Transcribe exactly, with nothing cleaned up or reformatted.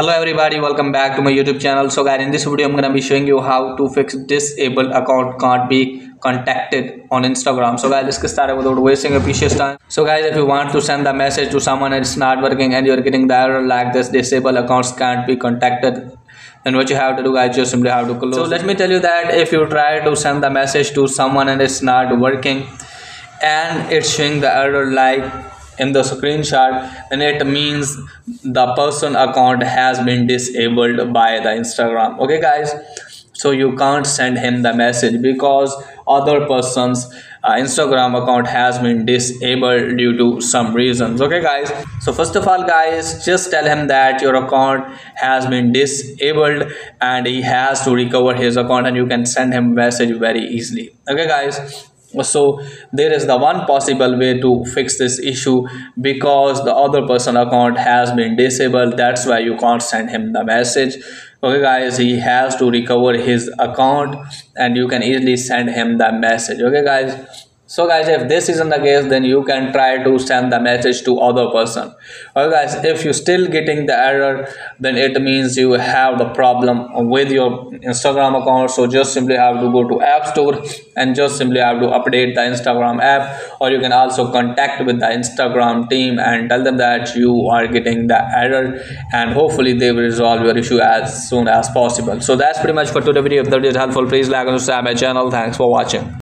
Hello everybody, welcome back to my YouTube channel. So guys, in this video I'm gonna be showing you how to fix disabled account can't be contacted on Instagram. So guys, let's get started without wasting your precious time. So guys, if you want to send a message to someone and it's not working and you're getting the error like this, disabled accounts can't be contacted, then what you have to do guys, you simply have to close so it. Let me tell you that if you try to send the message to someone and it's not working and it's showing the error like in the screenshot, then it means the person account has been disabled by the Instagram. Okay guys, so you can't send him the message because other person's uh, Instagram account has been disabled due to some reasons. Okay guys, so first of all guys, just tell him that your account has been disabled and he has to recover his account, and you can send him message very easily. Okay guys, so there is the one possible way to fix this issue because the other person account has been disabled, that's why you can't send him the message. Okay guys, he has to recover his account and you can easily send him the message. Okay guys, so guys, if this isn't the case, then you can try to send the message to other person. Okay guys, if you still getting the error, then it means you have the problem with your Instagram account. So just simply have to go to App Store and just simply have to update the Instagram app, or you can also contact with the Instagram team and tell them that you are getting the error, and hopefully they will resolve your issue as soon as possible. So that's pretty much for today's video. If that is helpful, please like and subscribe my channel. Thanks for watching.